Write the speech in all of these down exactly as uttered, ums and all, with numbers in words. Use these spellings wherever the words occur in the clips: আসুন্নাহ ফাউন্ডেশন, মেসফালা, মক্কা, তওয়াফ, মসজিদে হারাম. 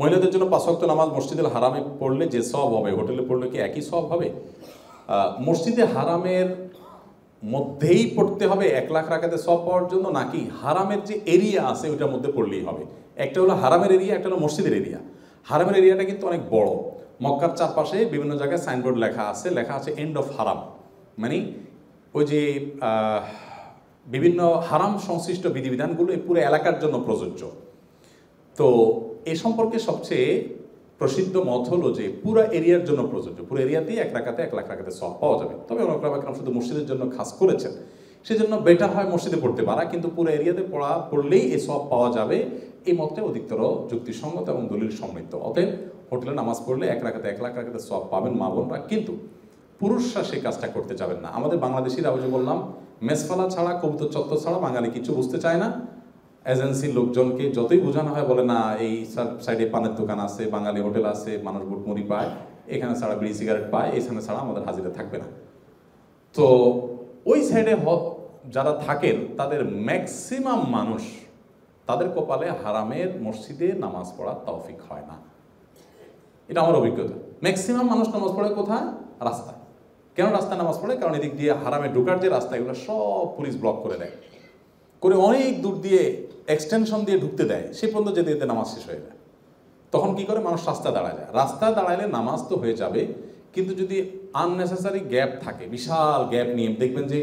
মহিলাদের জন্য পাঁচ ওয়াক্ত নামাজ মসজিদে হারামে পড়লে যে সওয়াব হবে, হোটেলে পড়লে কি একই সওয়াব হবে? মসজিদে হারামের মধ্যেই পড়তে হবে এক লাখ রাকাতে সওয়াব পাওয়ার জন্য, নাকি হারামের যে এরিয়া আছে ওইটার মধ্যে পড়লেই হবে? একটা হলো হারামের এরিয়া, একটা হলো মসজিদের এরিয়া। হারামের এরিয়াটা কিন্তু অনেক বড়, মক্কার চারপাশে বিভিন্ন জায়গায় সাইনবোর্ড লেখা আছে, লেখা আছে এন্ড অফ হারাম, মানে ওই যে বিভিন্ন হারাম সংশ্লিষ্ট বিধিবিধানগুলো এই পুরো এলাকার জন্য প্রযোজ্য। তো এ সম্পর্কে সবচেয়ে প্রসিদ্ধ মত হলো যে পুরো এরিয়ার জন্য প্রযোজ্য, পুরো এরিয়াতেই এক রাকাতে এক লাখ রাকাতে সওয়াব পাওয়া যাবে। তবে ওলামায়ে কেরাম শুধু মসজিদের জন্য খাস করেছেন, সেজন্য বেটার হয় মসজিদে পড়তে পারা, কিন্তু পুরো এরিয়াতে পড়া পড়লেই এই সওয়াব পাওয়া যাবে। এই মতটা অধিকতর যুক্তিসঙ্গত এবং দলিল সমৃদ্ধ। অতএব হোটেলে নামাজ পড়লে এক রাকাতে এক লাখ রাকাতে সওয়াব পাবেন মা বোনরা, কিন্তু পুরুষরা সেই কাজটা করতে যাবেন না। আমাদের বাংলাদেশিরা, ওই যে বললাম, মেসফালা ছাড়া, কবুতর চত্বর ছাড়া বাঙালি কিছু বুঝতে চায় না। এজেন্সির লোকজনকে যতই বোঝানো হয়, বলে না এই সাইডে পানের দোকান আছে, বাঙালি হোটেল আছে, মানুষ বুটমুড়ি পায়, এখানে ছাড়া বিড়ি সিগারেট পায়, এখানে ছাড়া আমাদের হাজিরা থাকবে না। তো ওই সাইডে যারা থাকেন তাদের ম্যাক্সিমাম মানুষ, তাদের কপালে হারামের মসজিদে নামাজ পড়ার তৌফিক হয় না। এটা আমার অভিজ্ঞতা। ম্যাক্সিমাম মানুষ নামাজ পড়ে কোথায়? রাস্তায়। কেন রাস্তায় নামাজ পড়ে? কারণ এদিক দিয়ে হারামে ঢোকার যে রাস্তা, এগুলো সব পুলিশ ব্লক করে দেয়, করে অনেক দূর দিয়ে এক্সটেনশন দিয়ে ঢুকতে দেয়, সে পর্যন্ত যেতে যেতে নামাজ শেষ হয়ে যায়। তখন কি করে? মানুষ রাস্তা দাঁড়ায় যায়। রাস্তা দাঁড়ালে নামাজ তো হয়ে যাবে, কিন্তু যদি আননেসেসারি গ্যাপ থাকে, বিশাল গ্যাপ নিয়ে, দেখবেন যে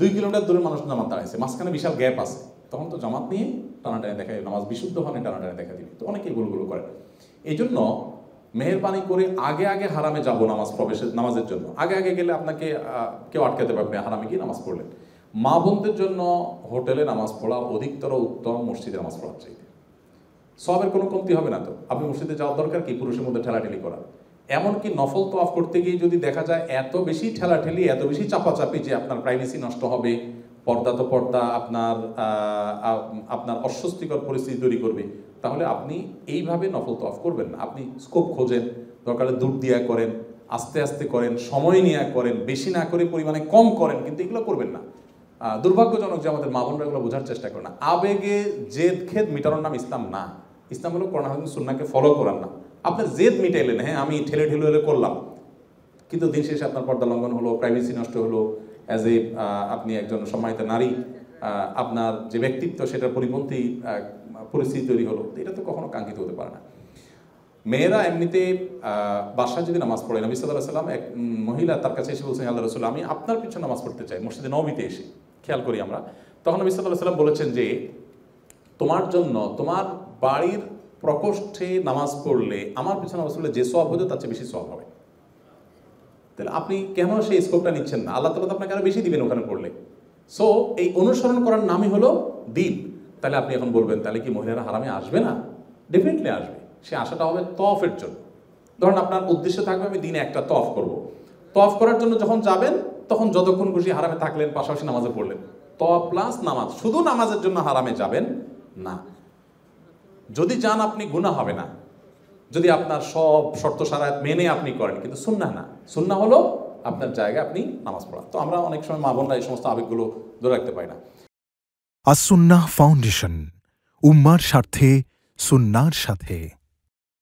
দুই কিলোমিটার দূরে মানুষ নামাজ দাঁড়াইছে, মাঝখানে বিশাল গ্যাপ আছে, তখন তো জামাত নিয়ে টানাটানি দেখা দেবে, নামাজ বিশুদ্ধ হয়নি, টানাটানি দেখা দিবে। তো অনেকেই গোলগুলো করে। এই জন্য মেহরবানি করে আগে আগে হারামে যাব নামাজ প্রবেশের, নামাজের জন্য আগে আগে গেলে আপনাকে কেউ আটকাতে পারবে না, হারামে গিয়ে নামাজ পড়লেন। মা বোনদের জন্য হোটেলে নামাজ পড়া অধিকতর উত্তম মসজিদে নামাজ পড়ার চাইতে। সবের কোনো কমতি হবে না। তো আপনি মসজিদে যাওয়ার দরকার কি পুরুষের মধ্যে ঠেলাঠেলি করা? এমনকি নফল তওয়াফ করতে গিয়ে যদি দেখা যায় এত বেশি ঠেলাঠেলি, এত বেশি চাপাচাপি যে আপনার প্রাইভেসি নষ্ট হবে, পর্দা তো পর্দা আপনার আপনার অস্বস্তিকর পরিস্থিতি তৈরি করবে, তাহলে আপনি এইভাবে নফল তওয়াফ করবেন না। আপনি স্কোপ খোঁজেন, দরকারে দূর দিয়া করেন, আস্তে আস্তে করেন, সময় নিয়ে করেন, বেশি না করে পরিমাণে কম করেন, কিন্তু এগুলো করবেন না। দুর্ভাগ্যজনক যে আমাদের মা বোনরা এগুলো বোঝার চেষ্টা করে না। আবেগে জেদ খেদ মিটানোর নাম ইসলাম না। ইসলাম হলো কোরআন হাদিস সুন্নাহকে ফলো করার না। আপনার জেদ মিটাইলেন, হ্যাঁ আমি ঠেলে ঠেলে হলে করলাম, কিন্তু দিন শেষে আপনার পর্দা লঙ্ঘন হলো, প্রাইভেসি নষ্ট হলো, অ্যাজ এ আপনি একজন সম্মানিত নারী, আপনার যে ব্যক্তিত্ব সেটার পরিপন্থী পরিস্থিতি তৈরি হলো। এটা তো কখনো কাঙ্ক্ষিত হতে পারে না। মেয়েরা এমনিতে বাসায় যদি নামাজ পড়ে, নবী সাল্লাল্লাহু আলাইহি সাল্লাম এক মহিলা তার কাছে এসে বলছেন, আল্লাহর রাসূল আমি আপনার পিছনে নামাজ পড়তে চাই, মসজিদে নববীতে এসে, খেয়াল করি আমরা। তখন নবী সাল্লাল্লাহু আলাইহি সাল্লাম বলেছেন যে তোমার জন্য তোমার বাড়ির প্রকোষ্ঠে নামাজ পড়লে আমার পিছনে নামাজ পড়লে যে সওয়াব হতো তার চেয়ে বেশি সওয়াব হবে। তাহলে আপনি কেন সেই স্কোপটা নিচ্ছেন না? আল্লাহ তাআলা আপনাকে আরো বেশি দিবেন ওখানে পড়লে। সো এই অনুসরণ করার নামই হলো দ্বীন। তাহলে আপনি এখন বলবেন, তাহলে কি মহিলারা হারামে আসবে না? ডেফিনেটলি আসবে। সে আশাটা হবে তওয়াফের জন্য। ধরুন আপনার উদ্দেশ্য থাকবে আমি দিনে একটা তওয়াফ করব, তওয়াফ করার জন্য যখন যাবেন তখন যতক্ষণ খুশি হারামে থাকলেন, পাশাপাশি নামাজে পড়লেন। তওয়াফ প্লাস নামাজ, শুধু নামাজের জন্য হারামে যাবেন না। যদি যান আপনি গুনাহ হবে না, যদি আপনার সব শর্ত সারায়াত মেনে আপনি করেন, কিন্তু সুন্নাহ না। সুন্নাহ হলো আপনার জায়গায় আপনি নামাজ পড়া। তো আমরা অনেক সময় মা বোনরা এই সমস্ত আবেগগুলো ধরে রাখতে পারি না। আসুন্নাহ ফাউন্ডেশন, উম্মার স্বার্থে সুন্নাহর সাথে।